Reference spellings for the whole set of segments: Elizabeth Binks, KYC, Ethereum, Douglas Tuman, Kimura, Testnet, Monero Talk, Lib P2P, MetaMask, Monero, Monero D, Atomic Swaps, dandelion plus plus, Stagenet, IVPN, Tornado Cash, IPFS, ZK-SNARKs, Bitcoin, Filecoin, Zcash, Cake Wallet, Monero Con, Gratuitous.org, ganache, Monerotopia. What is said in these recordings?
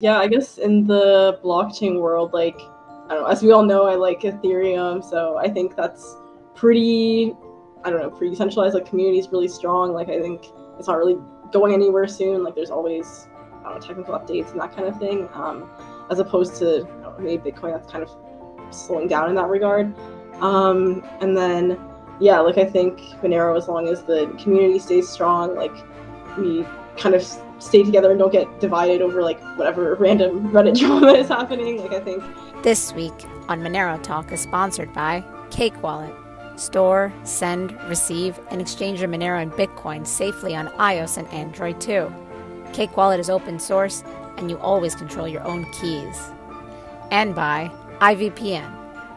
Yeah, I guess in the blockchain world, like, I don't know, as we all know, I like Ethereum, so I think that's pretty, I don't know, pretty decentralized. Like, community is really strong. Like, I think it's not really going anywhere soon. Like, there's always, I don't know, technical updates and that kind of thing, as opposed to, you know, maybe Bitcoin that's kind of slowing down in that regard. And then, yeah, like, I think Monero, as long as the community stays strong, like, we kind of stay together and don't get divided over, like, whatever random Reddit drama is happening, like, I think. This week on Monero Talk is sponsored by Cake Wallet. Store, send, receive, and exchange your Monero and Bitcoin safely on iOS and Android too. Cake Wallet is open source, and you always control your own keys. And by IVPN.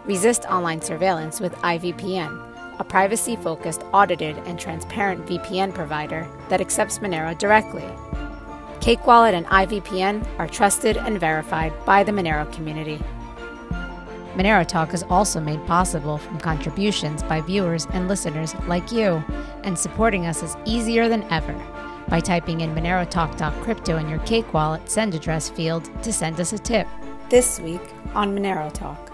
Resist online surveillance with IVPN. A privacy-focused, audited, and transparent VPN provider that accepts Monero directly. Cake Wallet and IVPN are trusted and verified by the Monero community. Monero Talk is also made possible from contributions by viewers and listeners like you, and supporting us is easier than ever by typing in monerotalk.crypto in your Cake Wallet send address field to send us a tip. This week on Monero Talk,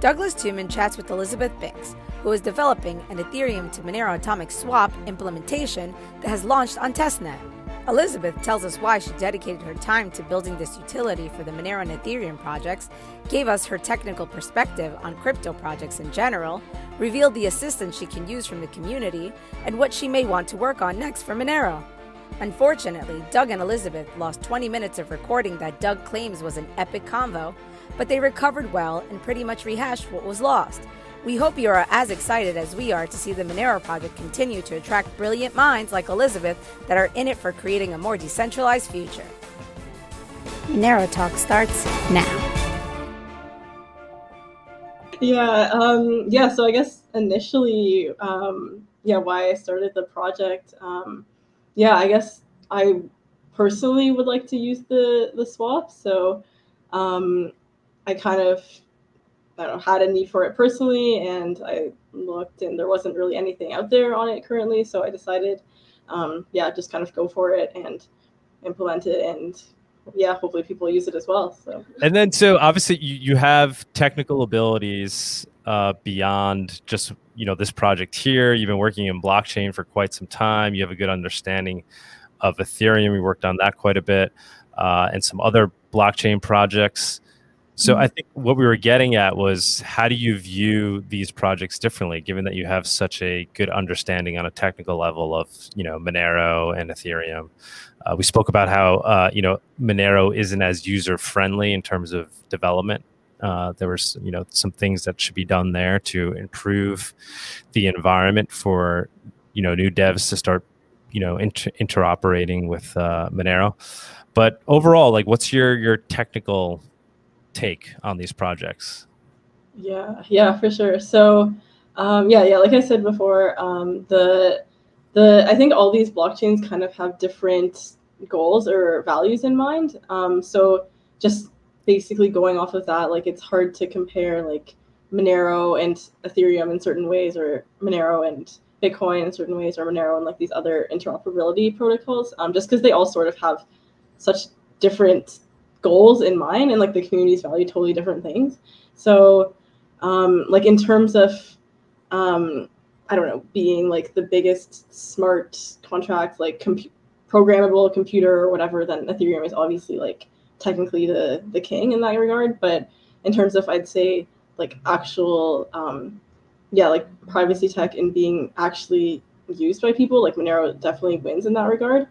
Douglas Tuman chats with Elizabeth Binks, who is developing an Ethereum to Monero Atomic Swap implementation that has launched on Testnet. Elizabeth tells us why she dedicated her time to building this utility for the Monero and Ethereum projects, gave us her technical perspective on crypto projects in general, revealed the assistance she can use from the community, and what she may want to work on next for Monero. Unfortunately, Doug and Elizabeth lost 20 minutes of recording that Doug claims was an epic convo, but they recovered well and pretty much rehashed what was lost. We hope you are as excited as we are to see the Monero project continue to attract brilliant minds like Elizabeth that are in it for creating a more decentralized future. Monero Talk starts now. Yeah, so I guess initially, why I started the project. I guess I personally would like to use the swap, so I kind of, had a need for it personally, and I looked and there wasn't really anything out there on it currently, so I decided just kind of go for it and implement it, and hopefully people use it as well. So obviously you have technical abilities beyond just this project here. You've been working in blockchain for quite some time. You have a good understanding of Ethereum. We worked on that quite a bit, and some other blockchain projects. So I think what we were getting at was, how do you view these projects differently, given that you have such a good understanding on a technical level of, Monero and Ethereum? We spoke about how, Monero isn't as user-friendly in terms of development. There were, some things that should be done there to improve the environment for, new devs to start, interoperating with Monero. But overall, like, what's your technical take on these projects? Yeah, for sure. So like I said before, I think all these blockchains kind of have different goals or values in mind, so just basically going off of that, like, it's hard to compare like Monero and Ethereum in certain ways, or Monero and Bitcoin in certain ways, or Monero and like these other interoperability protocols, just because they all sort of have such different goals in mind, and like the communities value totally different things. So like in terms of being like the biggest smart contract, like programmable computer or whatever, then Ethereum is obviously like technically the king in that regard. But in terms of, I'd say, like actual like privacy tech and being actually used by people, like Monero definitely wins in that regard.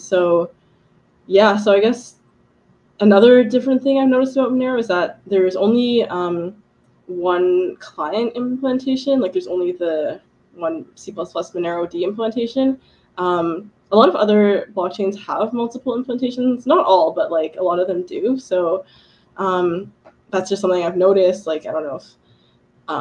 So I guess another different thing I've noticed about Monero is that there's only one client implementation. Like, there's only the one C++ Monero D implementation. A lot of other blockchains have multiple implementations. Not all, but like a lot of them do. So that's just something I've noticed. Like, I don't know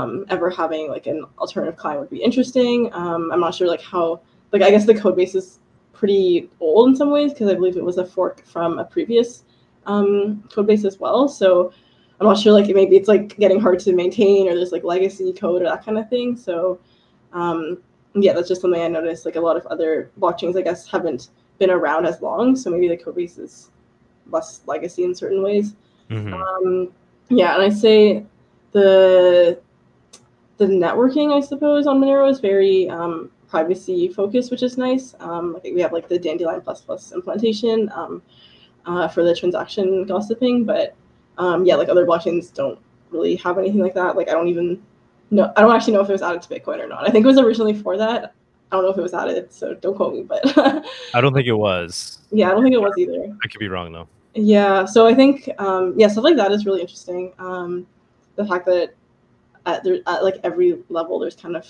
if ever having like an alternative client would be interesting. I'm not sure like how, like, I guess the code base is pretty old in some ways, because I believe it was a fork from a previous code base as well. So I'm not sure, like, maybe it's like getting hard to maintain, or there's like legacy code or that kind of thing. So that's just something I noticed. Like, a lot of other blockchains, I guess, haven't been around as long, so maybe the code base is less legacy in certain ways. Mm-hmm. Yeah, and I say the networking, I suppose, on Monero is very privacy focused, which is nice. We have the dandelion plus plus implementation for the transaction gossiping, but yeah, other blockchains don't really have anything like that. I don't even know. I don't actually know if it was added to Bitcoin or not. I think it was originally for that. I don't know if it was added, so don't quote me. But I don't think it was. Yeah, I don't think it was either. I could be wrong though. Yeah, so I think stuff like that is really interesting. The fact that at every level there's kind of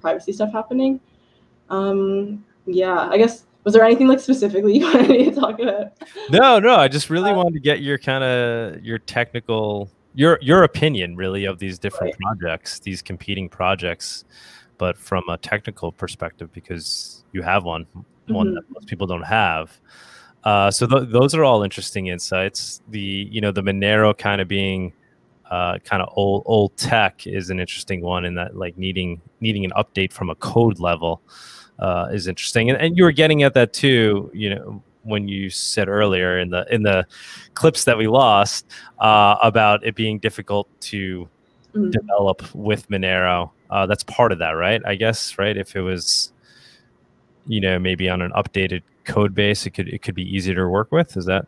privacy stuff happening. Yeah, I guess. Was there anything specifically you wanted to talk about? No, I just really wanted to get your technical, your opinion really of these different projects, these competing projects, but from a technical perspective, because you have one that most people don't have. So those are all interesting insights. The Monero kind of being kind of old tech is an interesting one in that needing an update from a code level. Is interesting, and you were getting at that too. When you said earlier in the clips that we lost about it being difficult to develop with Monero. That's part of that, right? I guess, right? If it was, maybe on an updated code base, it could be easier to work with. Is that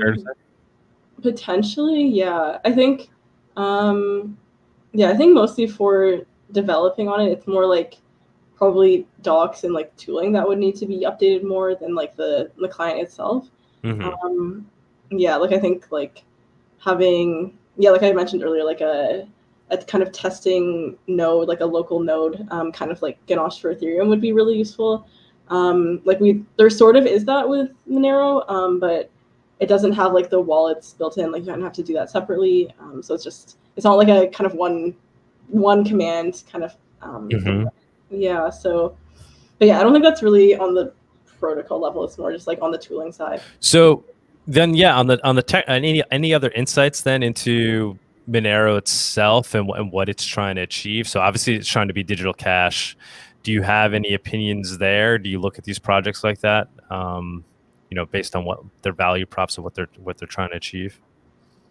fair to say? Potentially, yeah. I think mostly for developing on it, it's more probably docs and tooling that would need to be updated more than the client itself. Mm-hmm. I think having I mentioned earlier a kind of testing node, a local node, kind of like Ganache for Ethereum would be really useful. There sort of is that with Monero, but it doesn't have the wallets built in. You don't have to do that separately. So it's not a kind of one command kind of. Mm-hmm. Yeah, I don't think that's really on the protocol level. It's more just on the tooling side. So then, yeah, on the tech, any other insights then into Monero itself and what it's trying to achieve? So obviously, it's trying to be digital cash. Do you have any opinions there? Do you look at these projects like that, based on what their value props and what they're trying to achieve?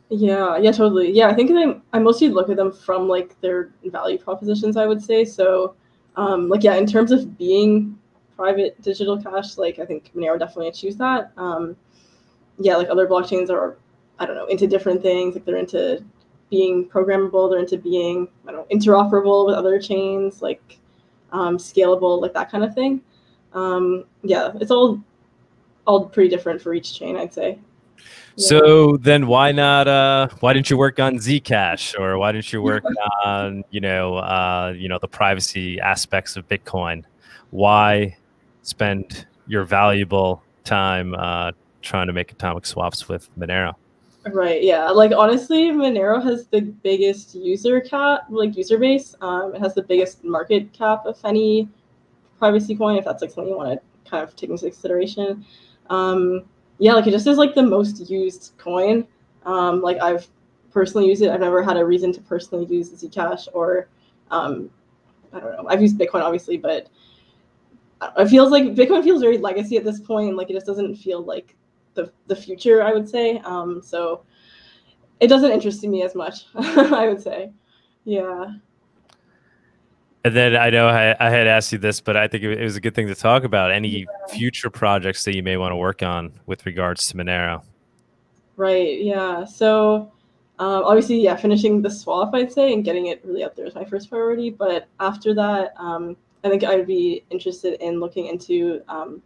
Yeah, totally. Yeah, I think I mostly look at them from their value propositions, I would say. So. In terms of being private digital cash, I think Monero definitely achieves that. Other blockchains are, I don't know, into different things. They're into being programmable. They're into being, I don't know, interoperable with other chains, scalable, that kind of thing. It's all pretty different for each chain, I'd say. Yeah. So then why didn't you work on Zcash, or why didn't you work on, the privacy aspects of Bitcoin? Why spend your valuable time trying to make atomic swaps with Monero? Right. Yeah. Honestly, Monero has the biggest user base. It has the biggest market cap of any privacy coin, if that's something you want to kind of take into consideration. Yeah, it just is the most used coin. I've personally used it. I've never had a reason to personally use Zcash or I don't know. I've used Bitcoin obviously, but it feels Bitcoin feels very legacy at this point. It just doesn't feel the future, I would say. So it doesn't interest me as much, I would say. Yeah. And then I know I had asked you this, but I think it was a good thing to talk about. Any future projects that you may want to work on with regards to Monero? Right. Yeah. So obviously, yeah, finishing the swap, I'd say, and getting it really up there is my first priority. But after that, I think I'd be interested in looking into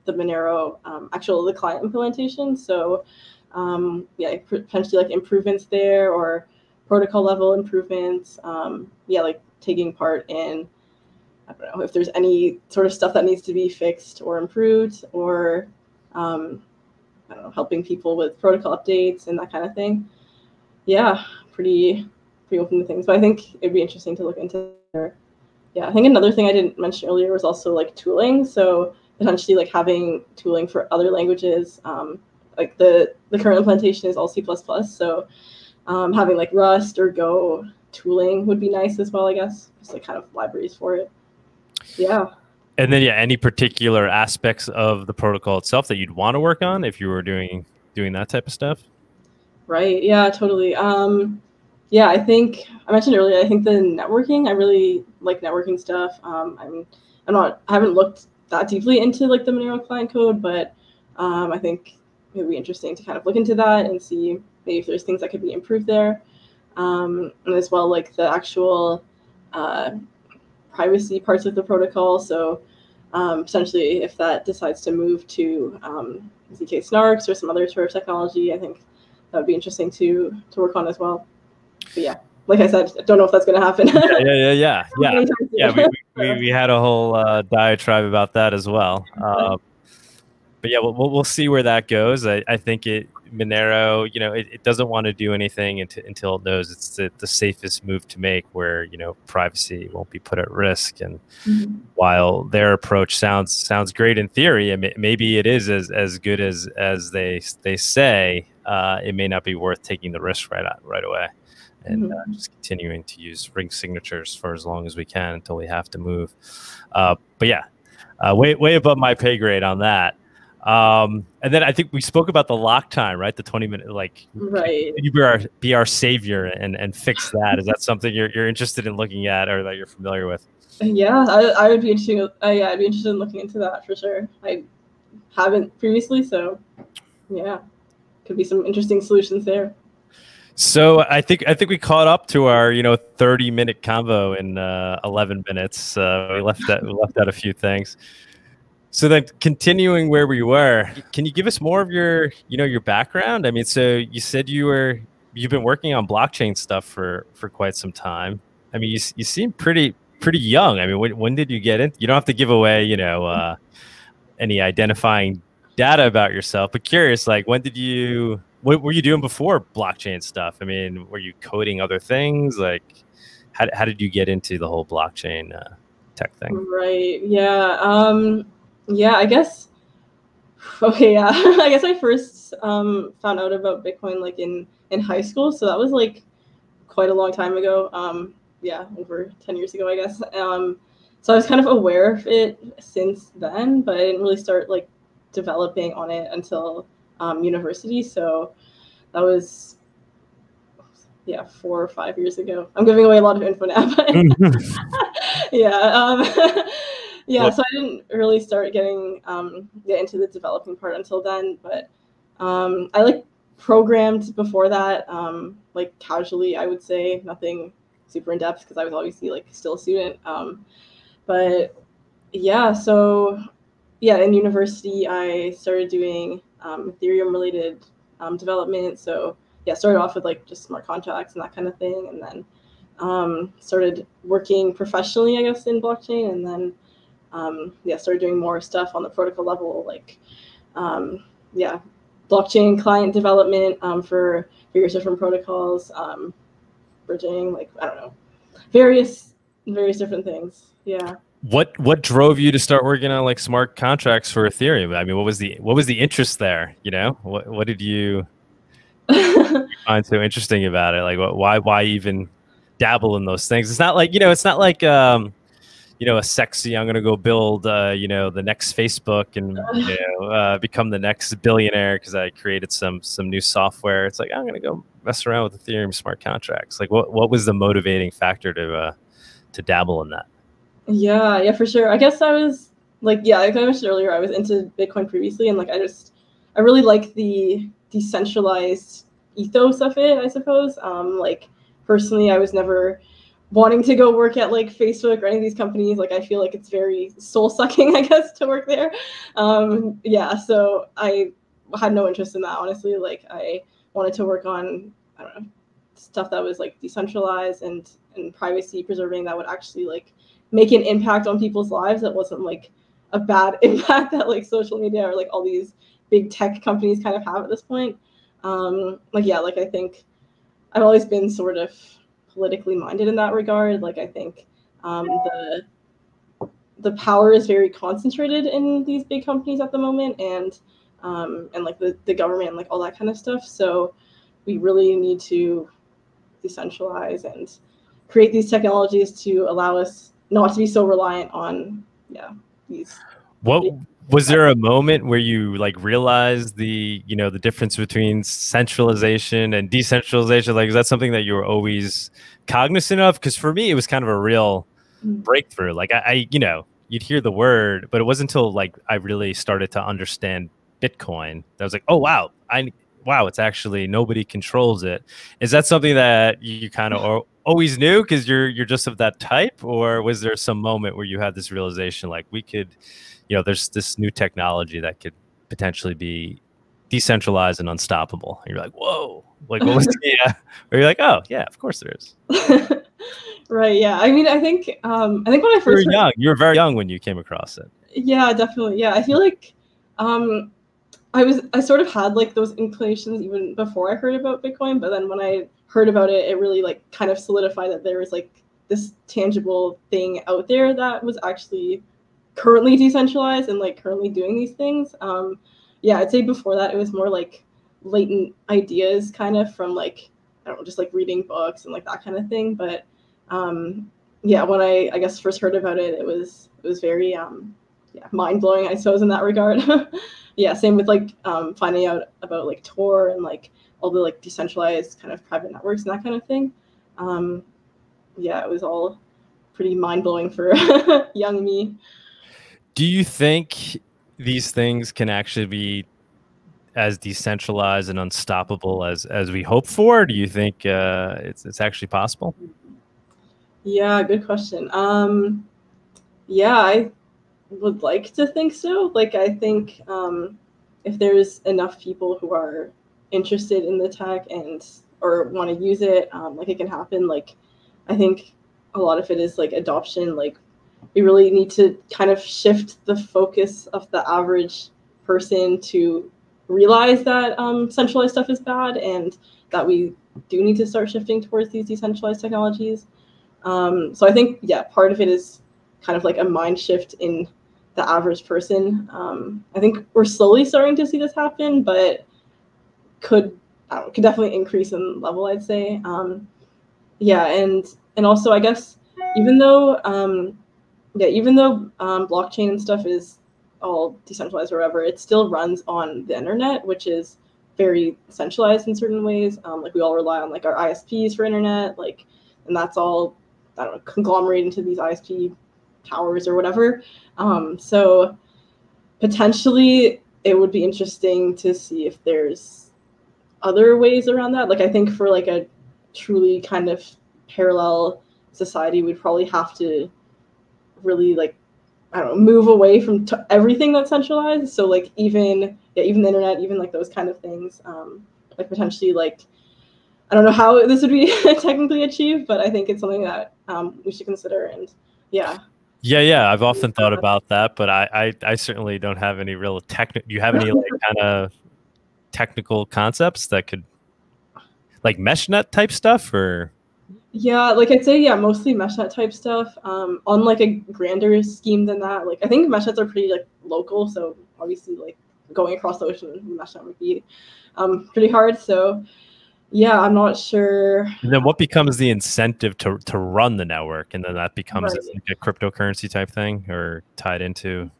the Monero the client implementation. So potentially improvements there or protocol level improvements. Taking part in. I don't know if there's any sort of stuff that needs to be fixed or improved, or I don't know, helping people with protocol updates and that kind of thing. Yeah, pretty open to things, but I think it'd be interesting to look into. Yeah, I think another thing I didn't mention earlier was also tooling. So potentially having tooling for other languages. The current implementation is all C++, so having Rust or Go tooling would be nice as well, I guess. Just kind of libraries for it. Yeah. And then, yeah, any particular aspects of the protocol itself that you'd want to work on if you were doing doing that type of stuff? Right. Yeah, totally. Yeah, I think I mentioned earlier, I think the networking, I really like networking stuff. I haven't looked that deeply into like the Monero client code, but I think it would be interesting to kind of look into that and see maybe if there's things that could be improved there. And as well, like the actual privacy parts of the protocol. So essentially, if that decides to move to ZK-SNARKs or some other sort of technology, I think that would be interesting to work on as well. But yeah, like I said, I don't know if that's going to happen. Yeah. We had a whole diatribe about that as well. But yeah, we'll see where that goes. I think Monero, you know, it doesn't want to do anything until it knows it's the safest move to make, where, you know, privacy won't be put at risk. And while their approach sounds great in theory, and maybe it is as good as they say, it may not be worth taking the risk right away, and just continuing to use ring signatures for as long as we can until we have to move. But yeah, way above my pay grade on that. And then I think we spoke about the lock time, right? The 20-minute, like, right? You be our savior and fix that. Is that something you're interested in looking at, or that you're familiar with? Yeah, I would be interested. Yeah, I'd be interested in looking into that for sure. I haven't previously, so yeah, could be some interesting solutions there. So I think we caught up to our 30-minute convo in 11 minutes. We left out a few things. So then, continuing where we were, can you give us more of your, your background? I mean, so you said you've been working on blockchain stuff for quite some time. I mean, you seem pretty young. I mean, when did you get in? You don't have to give away, any identifying data about yourself, but curious, like, what were you doing before blockchain stuff? I mean, were you coding other things? Like, how did you get into the whole blockchain tech thing? Right. Yeah. Yeah, I guess. Okay, yeah, I guess I first found out about Bitcoin like in high school, so that was like quite a long time ago. Yeah, over 10 years ago, I guess. So I was kind of aware of it since then, but I didn't really start like developing on it until university. So that was, yeah, 4 or 5 years ago. I'm giving away a lot of info now, but yeah. Yeah, so I didn't really start get into the developing part until then, but I like programmed before that, like casually, I would say, nothing super in depth because I was obviously like still a student. But yeah, so yeah, in university I started doing Ethereum related development. So yeah, started off with like just smart contracts and that kind of thing, and then started working professionally, I guess, in blockchain, and then. Yeah, started doing more stuff on the protocol level, like, yeah, blockchain client development for various different protocols, bridging, like, I don't know, various different things. Yeah. What drove you to start working on like smart contracts for Ethereum? I mean, what was the interest there? You know, what did you find so interesting about it? Like, why even dabble in those things? It's not like, it's not like, a sexy, I'm going to go build, the next Facebook and become the next billionaire because I created some new software. It's like, I'm going to go mess around with Ethereum smart contracts. Like, what was the motivating factor to dabble in that? Yeah, for sure. I guess I was like, yeah, like I mentioned earlier, I was into Bitcoin previously, and like I really like the decentralized ethos of it, I suppose. Like personally, I was never wanting to go work at like Facebook or any of these companies. Like I feel like it's very soul sucking, I guess, to work there. Yeah, so I had no interest in that, honestly. Like I wanted to work on, I don't know, stuff that was like decentralized and privacy preserving, that would actually like make an impact on people's lives, that wasn't like a bad impact that like social media or like all these big tech companies kind of have at this point. Like yeah, like I think I've always been sort of politically minded in that regard. Like I think the power is very concentrated in these big companies at the moment, and like the government, like all that kind of stuff. So we really need to decentralize and create these technologies to allow us not to be so reliant on these. What Was there a moment where you like realized the, you know, the difference between centralization and decentralization? Like, is that something that you were always cognizant of? Because for me, it was kind of a real breakthrough. Like I you know, you'd hear the word, but it wasn't until like I really started to understand Bitcoin that I was like, oh, wow, it's actually nobody controls it. Is that something that you kind of always knew because you're just of that type? Or was there some moment where you had this realization, like we could, you know, there's this new technology that could potentially be decentralized and unstoppable? And you're like, whoa, like what was the, or you're like, oh yeah, of course there is. Right. Yeah. I mean, I think when I first you were very young when you came across it. Yeah, definitely. Yeah. I feel like, I sort of had like those inclinations even before I heard about Bitcoin, but then when I heard about it, it really like kind of solidified that there was like this tangible thing out there that was actually currently decentralized and like currently doing these things. Yeah, I'd say before that, it was more like latent ideas kind of from like, I don't know, just like reading books and like that kind of thing. But yeah, when I guess first heard about it, it was very yeah, mind blowing, I suppose, in that regard. Yeah, same with like finding out about like Tor and like all the like decentralized kind of private networks and that kind of thing. Yeah, it was all pretty mind blowing for young me. Do you think these things can actually be as decentralized and unstoppable as we hope for? Do you think it's actually possible? Yeah, good question. Yeah, I would like to think so. Like, I think if there's enough people who are interested in the tech and or want to use it, like it can happen. Like, I think a lot of it is like adoption. Like, we really need to kind of shift the focus of the average person to realize that centralized stuff is bad and that we do need to start shifting towards these decentralized technologies. So I think, yeah, part of it is kind of like a mind shift in the average person. I think we're slowly starting to see this happen, but could definitely increase in level, I'd say. Yeah, and also I guess even though blockchain and stuff is all decentralized or whatever, it still runs on the internet, which is very centralized in certain ways. Like we all rely on like our ISPs for internet, like, and that's all, I don't know, conglomerated into these ISP towers or whatever. So potentially it would be interesting to see if there's other ways around that. Like I think for like a truly kind of parallel society, we'd probably have to really like, I don't know, move away from everything that's centralized. So like even the internet, even like those kind of things, like potentially like, I don't know how this would be technically achieved, but I think it's something that we should consider. And yeah. Yeah, yeah. I've often thought about that, but I certainly don't have any real technical. Do you have any like kind of technical concepts that could like meshnet type stuff or? Yeah, like I'd say, yeah, mostly meshnet type stuff. On like a grander scheme than that, like I think meshnets are pretty like local, so obviously like going across the ocean, meshnet would be pretty hard. So. Yeah, I'm not sure. And then what becomes the incentive to run the network? And then that becomes right. Like a cryptocurrency type thing or tied into?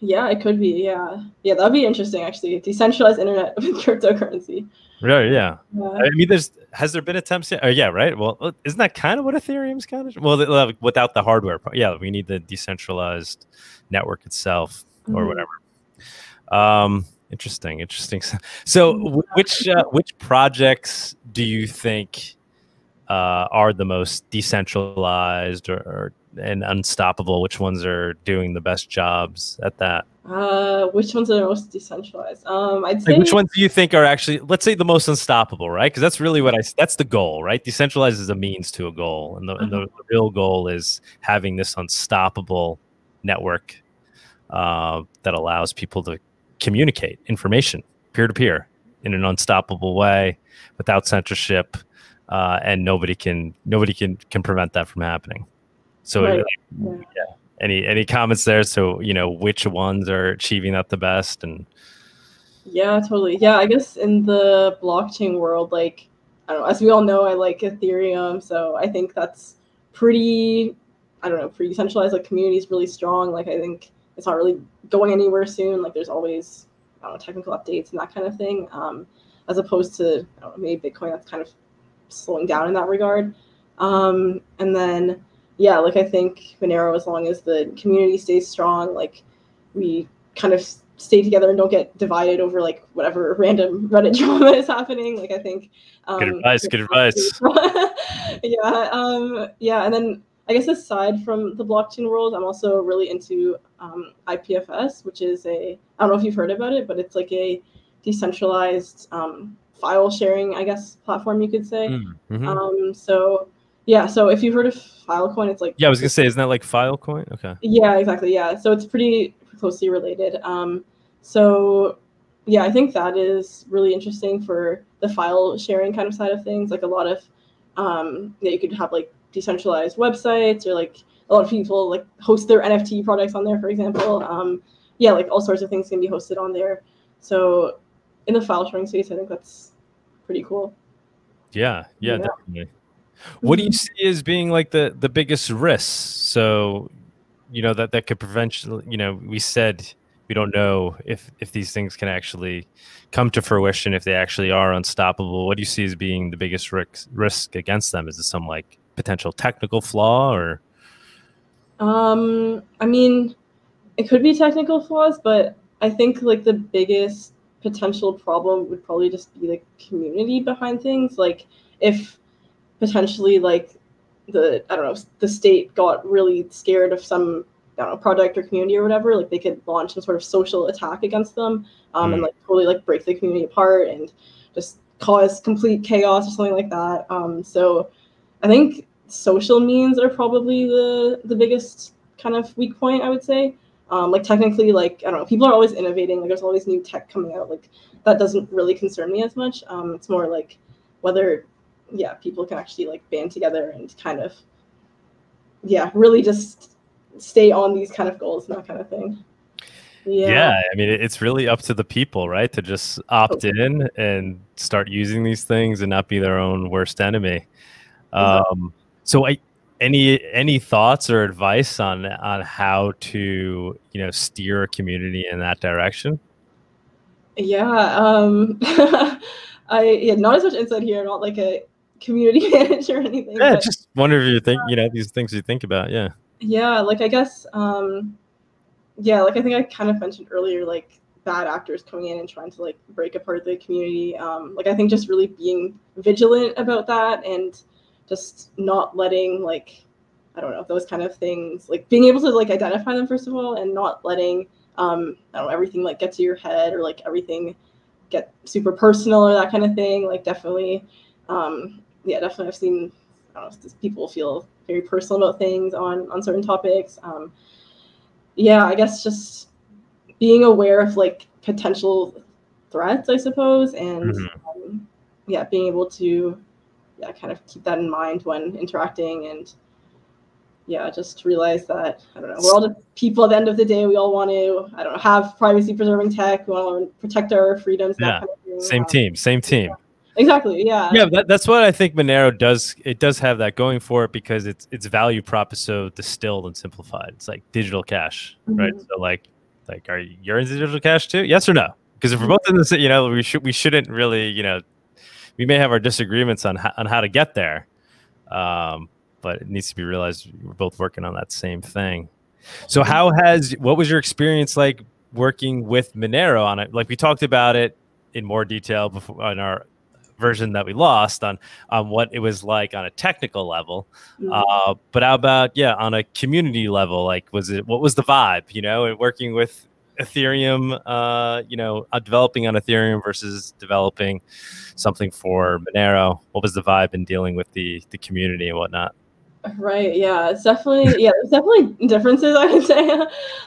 Yeah, it could be. Yeah. Yeah, that'd be interesting, actually. Decentralized internet with cryptocurrency. Right, yeah. I mean, has there been attempts yet? Oh, yeah, right? Well, isn't that kind of what Ethereum's kind of? Well, without the hardware. Yeah, we need the decentralized network itself or whatever. Interesting, interesting. So which projects do you think are the most decentralized and unstoppable? Which ones are doing the best jobs at that? Which ones are the most decentralized? I'd say. Like which ones do you think are actually, let's say, the most unstoppable, right? Because that's really that's the goal, right? Decentralized is a means to a goal, and the real goal is having this unstoppable network that allows people to communicate information peer-to-peer in an unstoppable way without censorship, and nobody can prevent that from happening. So right. Yeah. Any comments there? So, you know, which ones are achieving that the best? And yeah, totally. Yeah, I guess in the blockchain world, like, I don't know, as we all know, I like Ethereum, so I think that's pretty decentralized, like community is really strong. Like I think it's not really going anywhere soon. Like there's always, I don't know, technical updates and that kind of thing, as opposed to, I don't know, maybe Bitcoin that's kind of slowing down in that regard. And then, yeah, like I think Monero, as long as the community stays strong, like we kind of stay together and don't get divided over like whatever random Reddit drama is happening. Like I think, good advice. Yeah. Yeah. And then I guess aside from the blockchain world, I'm also really into IPFS, which is a, I don't know if you've heard about it, but it's like a decentralized file sharing, I guess, platform you could say. Mm-hmm. So yeah, so if you've heard of Filecoin, it's like, yeah, I was gonna say, isn't that like Filecoin? Okay. Yeah, exactly. Yeah, so it's pretty closely related. So yeah, I think that is really interesting for the file sharing kind of side of things. Like a lot of yeah, you could have like decentralized websites, or like a lot of people like host their NFT products on there, for example. Yeah, like all sorts of things can be hosted on there. So in the file sharing space, I think that's pretty cool. Yeah, yeah, yeah. Definitely. What do you see as being like the biggest risks? So, you know, that could prevent, you know, we said we don't know if these things can actually come to fruition, if they actually are unstoppable. What do you see as being the biggest risk against them? Is it some like potential technical flaw or? I mean, it could be technical flaws, but I think like the biggest potential problem would probably just be the community behind things. Like if potentially like the, I don't know, the state got really scared of some, I don't know, project or community or whatever, like they could launch some sort of social attack against them, and like totally like break the community apart and just cause complete chaos or something like that. So I think social means are probably the biggest kind of weak point, I would say. Like technically, like, I don't know, people are always innovating, like there's always new tech coming out, like that doesn't really concern me as much. It's more like whether, yeah, people can actually like band together and kind of, yeah, really just stay on these kind of goals and that kind of thing. Yeah, yeah, I mean, it's really up to the people, right, to just opt in and start using these things and not be their own worst enemy. Exactly. So any thoughts or advice on how to, you know, steer a community in that direction? Yeah, I not as much insight here, not like a community manager or anything. Yeah, but just wonder if you think, you know, these things you think about. Yeah. Yeah, like I guess, yeah, like I think I kind of mentioned earlier, like bad actors coming in and trying to like break apart the community. Like I think just really being vigilant about that and just not letting like, I don't know, those kind of things, like being able to like identify them first of all, and not letting, I don't know, everything like get to your head or like everything get super personal or that kind of thing. Like definitely, yeah, definitely I've seen, I don't know, people feel very personal about things on certain topics. Yeah, I guess just being aware of like potential threats, I suppose, and yeah, being able to, yeah, kind of keep that in mind when interacting. And yeah, just realize that, I don't know, we're all just people at the end of the day. We all want to, I don't know, have privacy preserving tech. We want to protect our freedoms. Yeah. That kind of thing. Same team. Yeah. Exactly. Yeah. Yeah. That's what I think Monero does. It does have that going for it because it's value prop is so distilled and simplified. It's like digital cash, right? So like, are you into digital cash too? Yes or no? Because if we're both in this, you know, we shouldn't really, you know, we may have our disagreements on how to get there. But it needs to be realized we're both working on that same thing. So what was your experience like working with Monero on it? Like we talked about it in more detail before on our version that we lost on what it was like on a technical level. But how about, yeah, on a community level, like what was the vibe, you know, and working with Ethereum, you know, developing on Ethereum versus developing something for Monero? What was the vibe in dealing with the community and whatnot? Right. Yeah, it's definitely, yeah, there's definitely differences, I would say.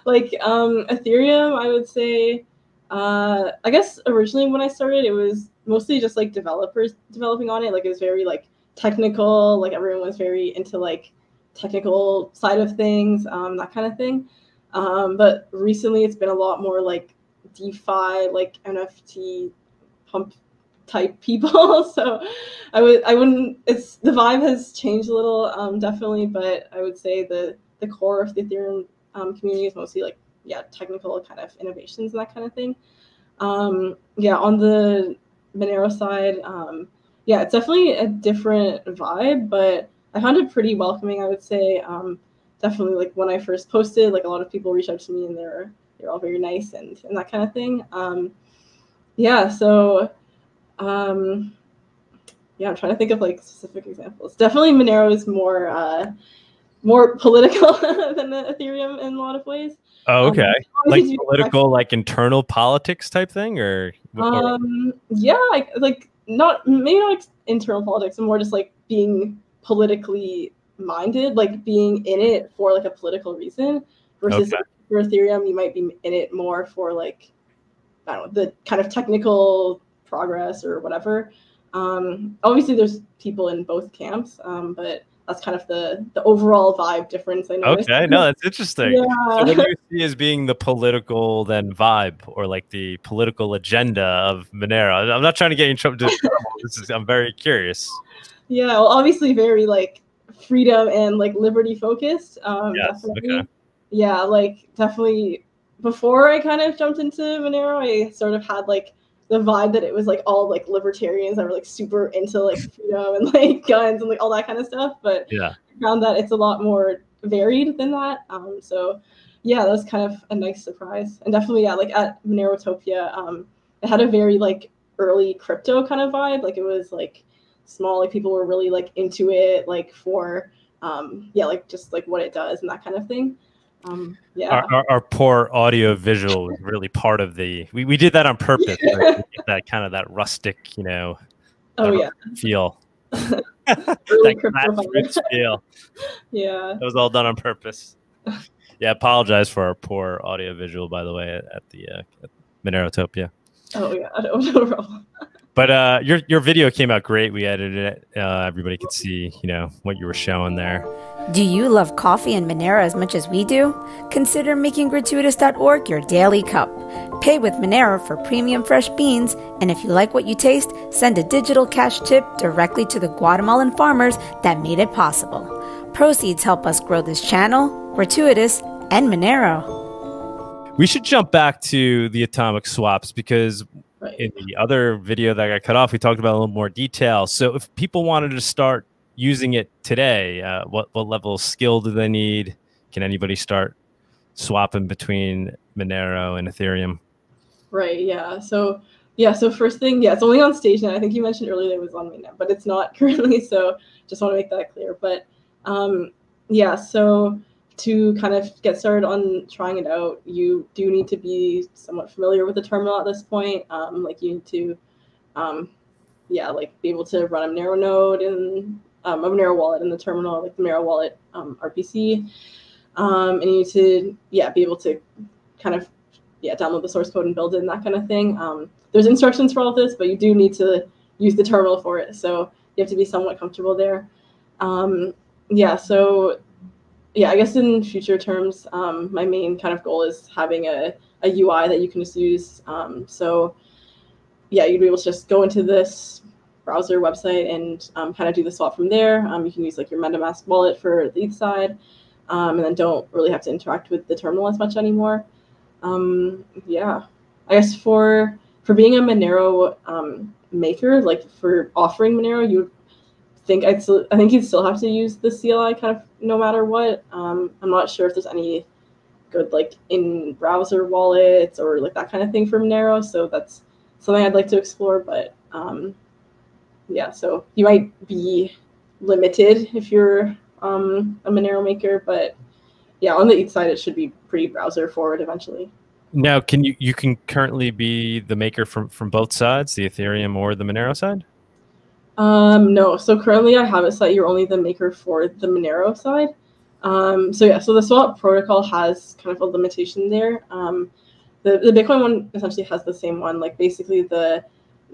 Like Ethereum, I would say, I guess originally when I started, it was mostly just like developers developing on it. Like it was very like technical, like everyone was very into like technical side of things, that kind of thing. But recently it's been a lot more like DeFi, like NFT pump type people. So I wouldn't, it's, the vibe has changed a little, definitely, but I would say the core of the Ethereum community is mostly like yeah, technical kind of innovations and that kind of thing. Yeah, on the Monero side, yeah, it's definitely a different vibe, but I found it pretty welcoming, I would say. Definitely, like, when I first posted, like, a lot of people reached out to me, and they're all very nice and that kind of thing. Yeah, so, yeah, I'm trying to think of, like, specific examples. Definitely Monero is more more political than the Ethereum in a lot of ways. Oh, okay. Like political, like internal politics type thing, or? Yeah, like not, maybe not like internal politics, but more just like being politically minded, like being in it for like a political reason, versus okay. For Ethereum, you might be in it more for like, I don't know, the kind of technical progress or whatever. Obviously there's people in both camps, but that's kind of the overall vibe difference I noticed. Okay, no, that's interesting. Yeah. So what do you see as being the political then vibe, or like the political agenda of Monero? I'm not trying to get you in trouble. I'm very curious. Yeah, well, obviously very like freedom and like liberty focused. Yes, definitely. Okay. Yeah, like definitely before I kind of jumped into Monero, I sort of had like the vibe that it was like all like libertarians that were like super into like freedom and like guns and like all that kind of stuff. But yeah, I found that it's a lot more varied than that. So yeah, that was kind of a nice surprise. And definitely, yeah, like at Monerotopia, it had a very like early crypto kind of vibe. Like it was like small, like people were really like into it, like for yeah, like just like what it does and that kind of thing. Yeah, our poor audio visual was really part of the, we did that on purpose. Yeah. Right? To get that kind of that rustic, you know, oh, yeah, feel. That feel. Yeah, that was all done on purpose. Yeah, apologize for our poor audio visual, by the way, at the at Monerotopia. Oh yeah, no problem. But your video came out great. We edited it. Everybody could see, you know, what you were showing there. Do you love coffee and Monero as much as we do? Consider making Gratuitous.org your daily cup. Pay with Monero for premium fresh beans, and if you like what you taste, send a digital cash tip directly to the Guatemalan farmers that made it possible. Proceeds help us grow this channel, Gratuitous, and Monero. We should jump back to the atomic swaps, because right, in the other video that got cut off, we talked about a little more detail. So if people wanted to start using it today, what level of skill do they need? Can anybody start swapping between Monero and Ethereum? Right, yeah. So yeah, so first thing, yeah, it's only on Stagenet. I think you mentioned earlier that it was on mainnet, but it's not currently, so just want to make that clear. But yeah, so to kind of get started on trying it out, you do need to be somewhat familiar with the terminal at this point. Like you need to yeah, like be able to run a Monero node and a Monero wallet in the terminal, like the Monero wallet RPC, and you need to, yeah, be able to kind of, yeah, download the source code and build it and that kind of thing. There's instructions for all of this, but you do need to use the terminal for it, so you have to be somewhat comfortable there. Yeah, so yeah, I guess in future terms, my main kind of goal is having a UI that you can just use. So yeah, you'd be able to just go into this browser website and kind of do the swap from there. You can use like your MetaMask wallet for the ETH side, and then don't really have to interact with the terminal as much anymore. Yeah, I guess for being a Monero maker, like for offering Monero, you think I think you'd still have to use the CLI kind of no matter what. I'm not sure if there's any good like in browser wallets or like that kind of thing for Monero, so that's something I'd like to explore, but yeah, so you might be limited if you're a Monero maker, but yeah, on the ETH side, it should be pretty browser forward eventually. Now, can you can currently be the maker from both sides, the Ethereum or the Monero side? No, so currently I have it so that you're only the maker for the Monero side. So yeah, so the swap protocol has kind of a limitation there. The Bitcoin one essentially has the same one, like basically the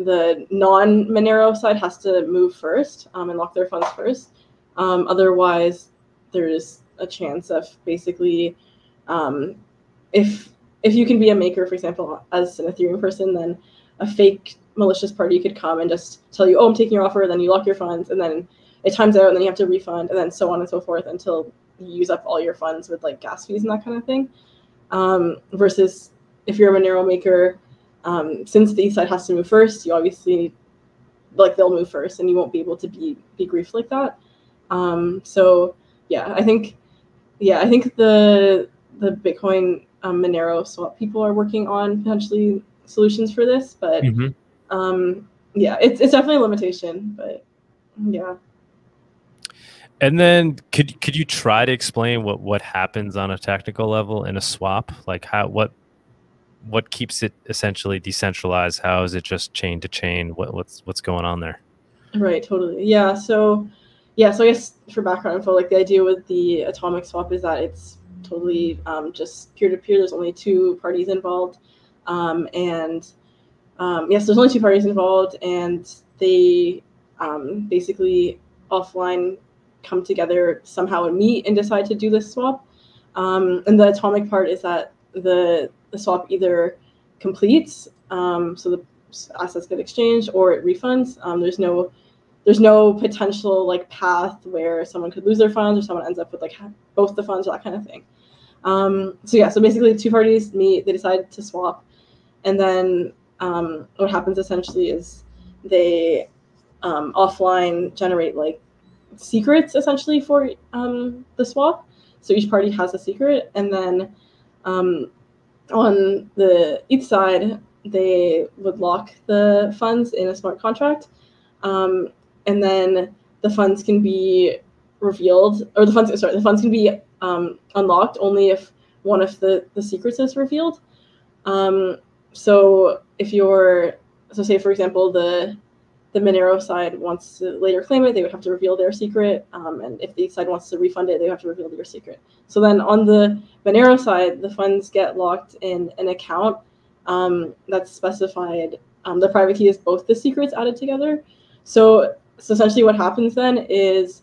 non-Monero side has to move first and lock their funds first. Otherwise, there's a chance of basically, if you can be a maker, for example, as an Ethereum person, then a fake malicious party could come and just tell you, oh, I'm taking your offer, and then you lock your funds, and then it times out, and then you have to refund, and then so on and so forth until you use up all your funds with like gas fees and that kind of thing. versus if you're a Monero maker, since the side has to move first, you obviously, like, they'll move first and you won't be able to be griefed like that. So yeah, I think the Bitcoin Monero swap people are working on potentially solutions for this, but yeah, it's definitely a limitation, but yeah. And then could you try to explain what happens on a technical level in a swap? Like how, what keeps it essentially decentralized? How is it just chain to chain? What's going on there? Right, totally. Yeah. So I guess for background info, like the idea with the atomic swap is that it's totally just peer to peer. There's only two parties involved. There's only two parties involved, and they basically offline come together somehow and meet and decide to do this swap. And the atomic part is that the swap either completes, so the assets get exchanged, or it refunds. There's no potential like path where someone could lose their funds or someone ends up with like both the funds or that kind of thing. So basically two parties meet, they decide to swap, and then what happens essentially is they offline generate like secrets essentially for the swap. So each party has a secret, and then on the ETH side, they would lock the funds in a smart contract, and then the funds can be revealed, or the funds can be unlocked only if one of the secrets is revealed. So if say for example the Monero side wants to later claim it, they would have to reveal their secret, and if the ETH side wants to refund it, they would have to reveal their secret. So then on the Monero side, the funds get locked in an account that's specified. The private key is both the secrets added together. So essentially what happens then is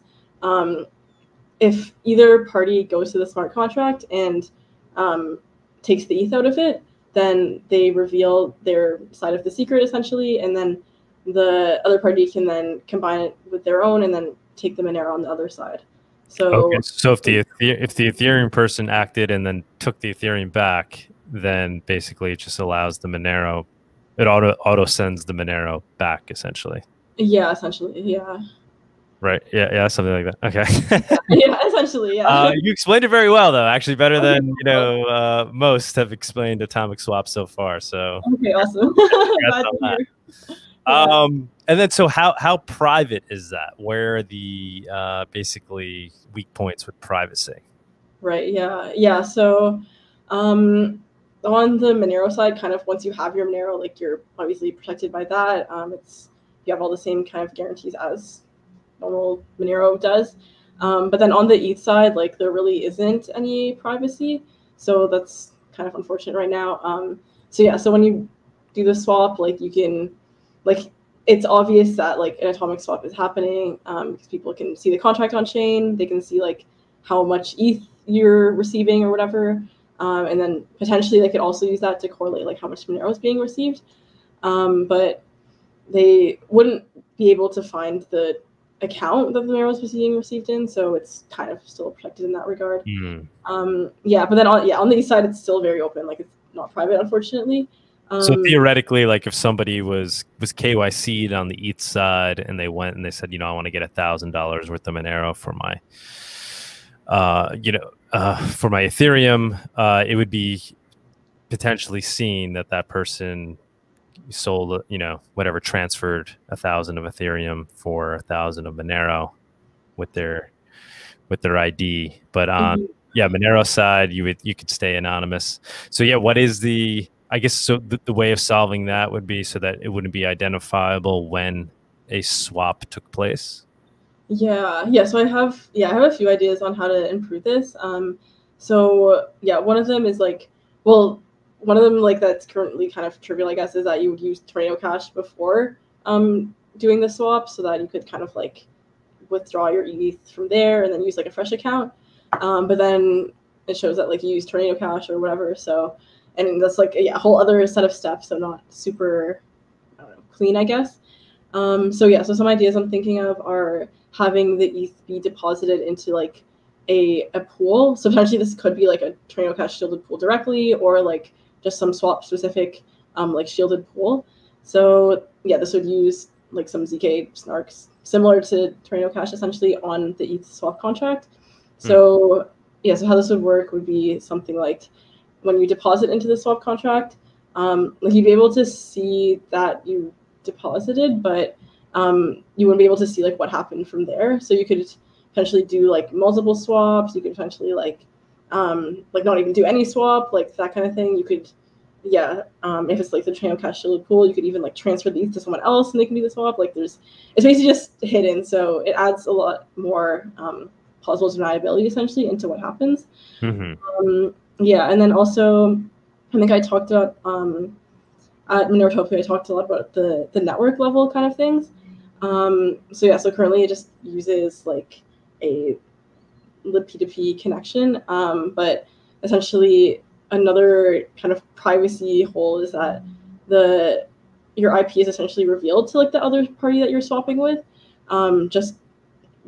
if either party goes to the smart contract and takes the ETH out of it, then they reveal their side of the secret essentially, and then the other party can then combine it with their own and then take the Monero on the other side. So, okay. So if the Ethereum person acted and then took the Ethereum back, then basically it just allows the Monero, it auto sends the Monero back essentially. Yeah, essentially. Yeah. Right. Yeah. Something like that. Okay. Yeah, essentially. Yeah. You explained it very well, though. Actually, better than most have explained atomic swap so far. So. Okay. Awesome. And then, so how private is that? Where are the basically weak points with privacy? Right. Yeah. So, on the Monero side, kind of once you have your Monero, like you're obviously protected by that. You have all the same kind of guarantees as normal Monero does. But then on the ETH side, like there really isn't any privacy. So that's kind of unfortunate right now. So when you do the swap, like you can, like it's obvious that like an atomic swap is happening because people can see the contract on chain. They can see like how much ETH you're receiving or whatever. And then potentially they could also use that to correlate like how much Monero is being received. But they wouldn't be able to find the account that the Monero was being received in, so it's kind of still protected in that regard. But then on the ETH side, it's still very open. Like it's not private, unfortunately. So theoretically, like if somebody was KYC'd on the ETH side and they went and they said, I want to get $1,000 worth of Monero for my, for my Ethereum, it would be potentially seen that person sold, whatever, transferred 1,000 of Ethereum for 1,000 of Monero with their ID. But Monero side, you could stay anonymous. So yeah, what is the, I guess, so the way of solving that would be so that it wouldn't be identifiable when a swap took place? Yeah. So I have a few ideas on how to improve this. One of them is like, one of them, like, that's currently kind of trivial, I guess, is that you would use Tornado Cash before doing the swap so that you could kind of, like, withdraw your ETH from there and then use, like, a fresh account. But then it shows that, like, you use Tornado Cash or whatever. So, and that's, like, a whole other set of steps, so not super clean, I guess. So some ideas I'm thinking of are having the ETH be deposited into, like, a pool. So potentially this could be like a Tornado Cash shielded pool directly, or like just some swap specific like shielded pool. So yeah, this would use like some ZK-SNARKs similar to Tornado Cash essentially on the ETH swap contract. So yeah, so how this would work would be something like when you deposit into the swap contract, like you'd be able to see that you deposited, but you wouldn't be able to see like what happened from there. So you could potentially do like multiple swaps. You could potentially like not even do any swap, like that kind of thing. You could, yeah, if it's like the Tornado Cash shielded pool, you could even like transfer these to someone else and they can do the swap. Like there's, it's basically just hidden. So it adds a lot more plausible deniability essentially into what happens. Yeah, and then also, I think I talked about at Monerotopia, I talked a lot about the network level kind of things. So yeah, so currently it just uses like a Lib P2P connection, but essentially another kind of privacy hole is that your IP is essentially revealed to like the other party that you're swapping with. Just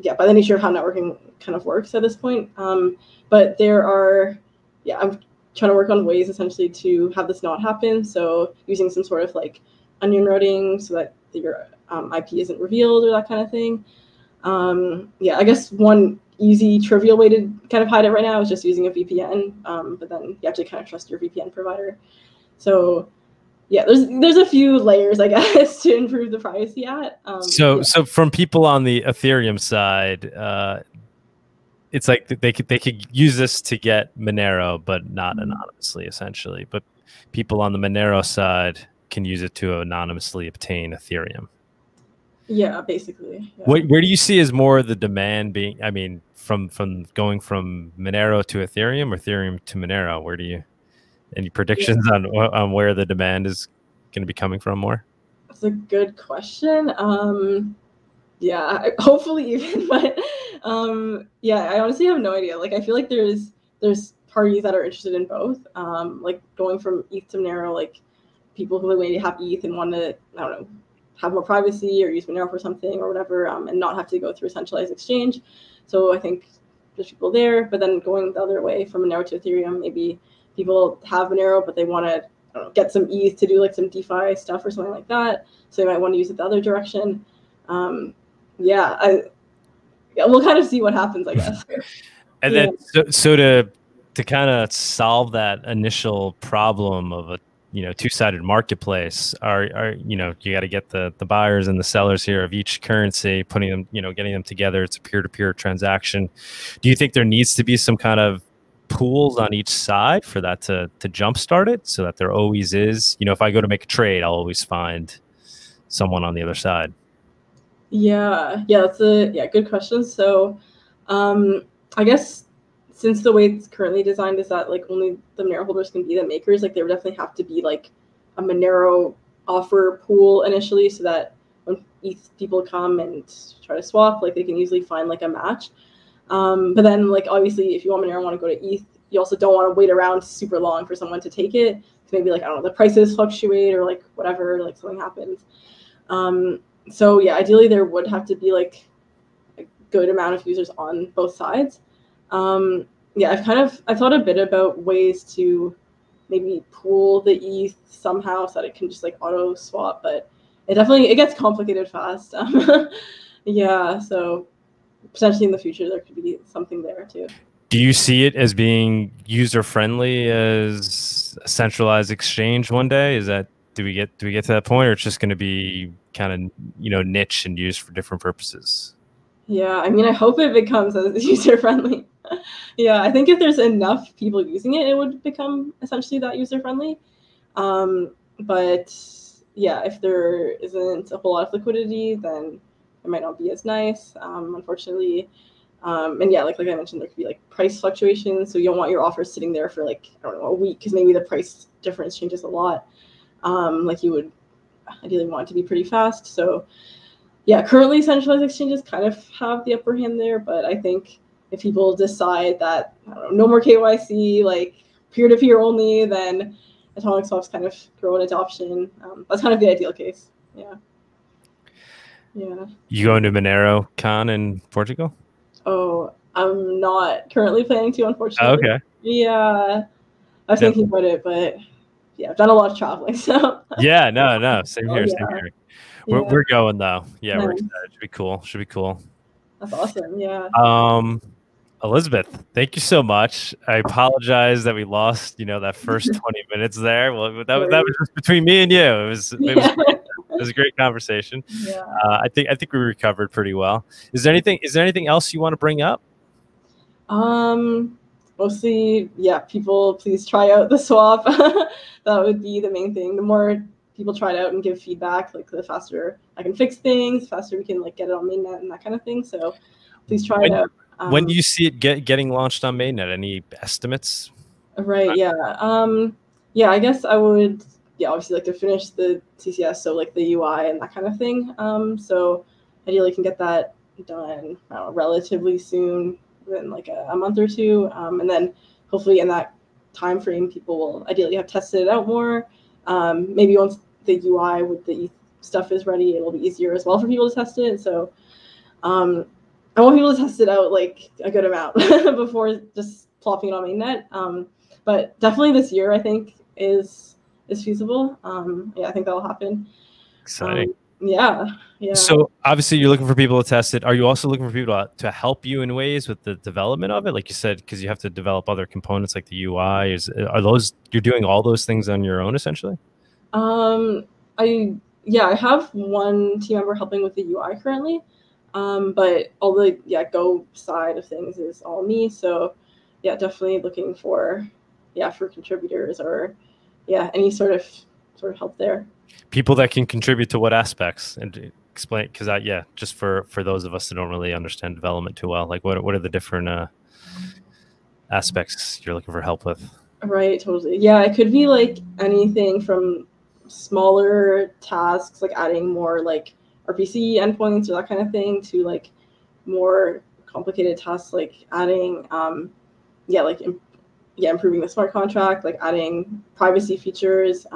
yeah, by the nature of how networking kind of works at this point. But there are, yeah, I'm trying to work on ways essentially to have this not happen. So using some sort of like onion routing so that your IP isn't revealed or that kind of thing. Yeah, I guess one easy trivial way to kind of hide it right now is just using a VPN, but then you have to kind of trust your VPN provider. So yeah, there's a few layers, I guess, to improve the privacy at. So from people on the Ethereum side, it's like they could use this to get Monero, but not anonymously, essentially. But people on the Monero side can use it to anonymously obtain Ethereum. Yeah, basically. Yeah. Where do you see is more the demand being? I mean, from going from Monero to Ethereum or Ethereum to Monero, where do you? Any predictions on where the demand is going to be coming from more? That's a good question. Yeah, hopefully even, but yeah, I honestly have no idea. Like, I feel like there's parties that are interested in both. Like going from ETH to Monero, like people who maybe have ETH and want to, I don't know, have more privacy or use Monero for something or whatever, and not have to go through a centralized exchange. So I think there's people there. But then going the other way from Monero to Ethereum, maybe people have Monero, but they want to, I don't know, get some ETH to do like some DeFi stuff or something like that. So they might want to use it the other direction. Yeah, we'll kind of see what happens, I guess. And yeah. Then, so to kind of solve that initial problem of a two-sided marketplace, you got to get the buyers and the sellers here of each currency, putting them, getting them together. It's a peer-to-peer transaction. Do you think there needs to be some kind of pools on each side for that to jumpstart it, so that there always is, if I go to make a trade, I'll always find someone on the other side? Yeah, that's a good question. So I guess since the way it's currently designed is that like only the Monero holders can be the makers, like there would definitely have to be like a Monero offer pool initially, so that when ETH people come and try to swap, like they can easily find like a match. But then, like, obviously, if you want Monero and want to go to ETH, you also don't want to wait around super long for someone to take it. So maybe, like, I don't know, the prices fluctuate or, like, whatever, like, something happens. So, yeah, ideally, there would have to be, like, a good amount of users on both sides. Yeah, I thought a bit about ways to maybe pool the ETH somehow so that it can just, like, auto swap. But it gets complicated fast. Yeah, so potentially in the future, there could be something there too. Do you see it as being user-friendly as a centralized exchange one day? Is that, do we get to that point, or it's just going to be kind of, niche and used for different purposes? Yeah, I mean, I hope it becomes as user-friendly. Yeah, I think if there's enough people using it, it would become essentially that user-friendly. But yeah, if there isn't a whole lot of liquidity, then it might not be as nice, unfortunately. And yeah, like I mentioned, there could be like price fluctuations. So you don't want your offers sitting there for like, I don't know, a week, because maybe the price difference changes a lot. Like you would ideally want it to be pretty fast. So yeah, currently centralized exchanges kind of have the upper hand there. But I think if people decide that, I don't know, no more KYC, like peer-to-peer only, then Atomic Swaps kind of grow in adoption. That's kind of the ideal case. Yeah. Yeah. You going to Monero Con in Portugal? Oh, I'm not currently planning to, unfortunately. Okay. Yeah. I was thinking about it, but yeah, I've done a lot of traveling. So yeah, no, same here. We're going though. Yeah, nice. We're excited. Should be cool. That's awesome. Yeah. Elizabeth, thank you so much. I apologize that we lost, that first 20 minutes there. Well, that was just between me and you. It was a great conversation. Yeah. I think we recovered pretty well. Is there anything else you want to bring up? Mostly, yeah, people, please try out the swap. That would be the main thing. The more people try it out and give feedback, like, the faster I can fix things, the faster we can, like, get it on mainnet and that kind of thing. So please try it out. When do you see it getting launched on mainnet? Any estimates? Right. Yeah. Yeah, I guess I would, obviously, like, to finish the CCS, so, like, the UI and that kind of thing. So ideally can get that done relatively soon, within like a month or two. And then hopefully in that time frame, people will ideally have tested it out more. Maybe once the UI with the ETH stuff is ready, it'll be easier as well for people to test it. So I want people to test it out, like, a good amount before just plopping it on mainnet. But definitely this year, I think, is feasible. Yeah, I think that'll happen. Exciting. Yeah. So obviously you're looking for people to test it. Are you also looking for people to help you in ways with the development of it? Like you said, because you have to develop other components like the UI. You're doing all those things on your own, essentially? I have one team member helping with the UI currently. But all the Go side of things is all me. So yeah, definitely looking for contributors or any sort of help there. People that can contribute to what aspects, and explain, because just for those of us that don't really understand development too well, like what are the different aspects you're looking for help with? Right, totally. Yeah, it could be like anything from smaller tasks, like adding more like RPC endpoints or that kind of thing, to like more complicated tasks, like adding improving the smart contract, like adding privacy features,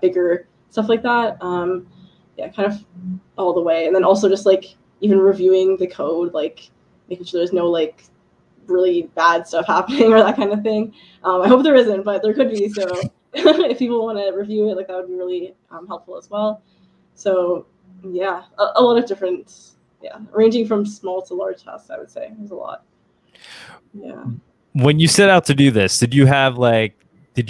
bigger stuff like that. Kind of all the way. And then also just like even reviewing the code, like making sure there's no like really bad stuff happening or that kind of thing. I hope there isn't, but there could be. So if people want to review it, like that would be really helpful as well. So yeah, a lot of different, ranging from small to large tasks, I would say. There's a lot. Yeah. When you set out to do this, did you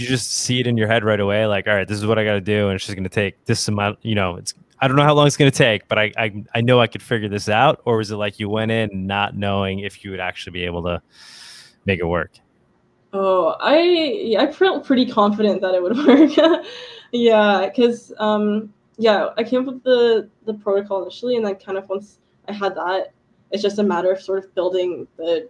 just see it in your head right away? Like, all right, this is what I got to do. And it's just going to take this amount, I don't know how long it's going to take, but I know I could figure this out. Or was it like you went in not knowing if you would actually be able to make it work? Oh, I felt pretty confident that it would work. Because, I came up with the protocol initially. And then kind of once I had that, it's just a matter of sort of building the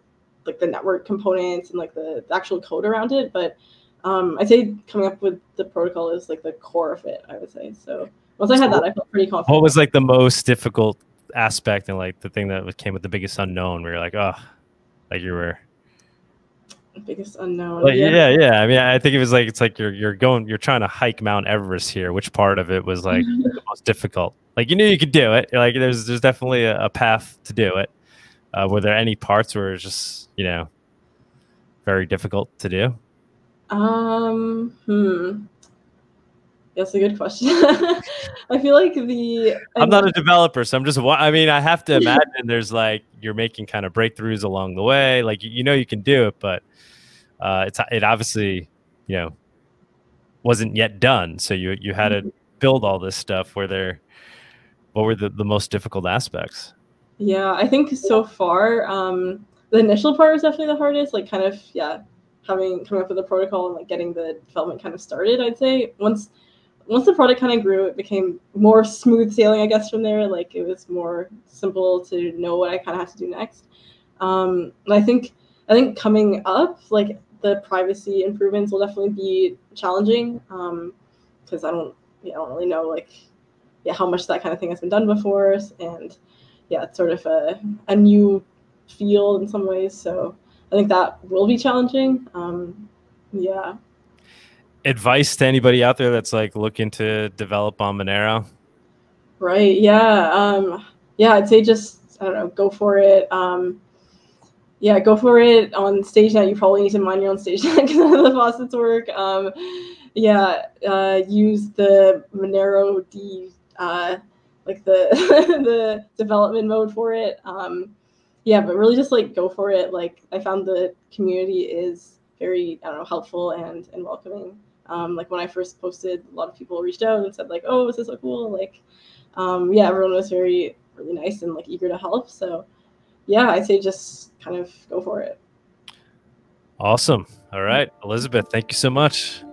network components and like the actual code around it. But I'd say coming up with the protocol is like the core of it, I would say. So once I had that, I felt pretty confident. What was like the most difficult aspect and like the thing that came with the biggest unknown where you're like, the biggest unknown. Like, yeah. I mean, I think it was like, it's like you're trying to hike Mount Everest here. Which part of it was like the most difficult? Like you knew you could do it. Like there's definitely a path to do it. Were there any parts where it's just, very difficult to do? That's a good question. I feel like I'm not a developer, so I'm just, I mean, I have to imagine there's like, you're making kind of breakthroughs along the way. Like, you can do it, but it obviously, wasn't yet done. So you had to build all this stuff. What were the most difficult aspects? Yeah, I think so far the initial part was definitely the hardest. Like kind of coming up with the protocol and like getting the development kind of started. I'd say once the product kind of grew, it became more smooth sailing, I guess, from there. Like it was more simple to know what I kind of had to do next. And I think coming up, like the privacy improvements will definitely be challenging because I don't really know like how much that kind of thing has been done before and. Yeah, it's sort of a new field in some ways. So I think that will be challenging. Advice to anybody out there that's like looking to develop on Monero? Right. I'd say just, go for it. yeah, go for it. On Stagenet, you probably need to mine your own Stagenet because none of the faucets work. Yeah, use the Monero D, like the the development mode for it. Yeah, but really just like go for it. Like I found the community is very, I don't know, helpful and welcoming. Like when I first posted, a lot of people reached out and said like, oh, this is so cool. Like, yeah, everyone was very, really nice and like eager to help. So yeah, I'd say just kind of go for it. Awesome. All right, Elizabeth, thank you so much.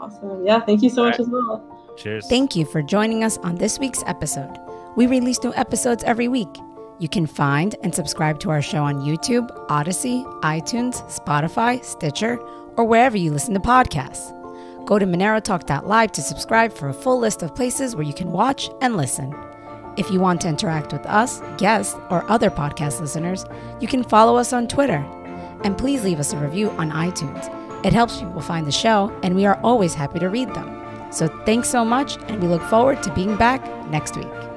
Awesome. Yeah, thank you so much as well. Cheers. Thank you for joining us on this week's episode. We release new episodes every week. You can find and subscribe to our show on YouTube, Odyssey, iTunes, Spotify, Stitcher, or wherever you listen to podcasts. Go to monerotalk.live to subscribe for a full list of places where you can watch and listen. If you want to interact with us, guests, or other podcast listeners, you can follow us on Twitter. And please leave us a review on iTunes. It helps people find the show, and we are always happy to read them. So thanks so much, and we look forward to being back next week.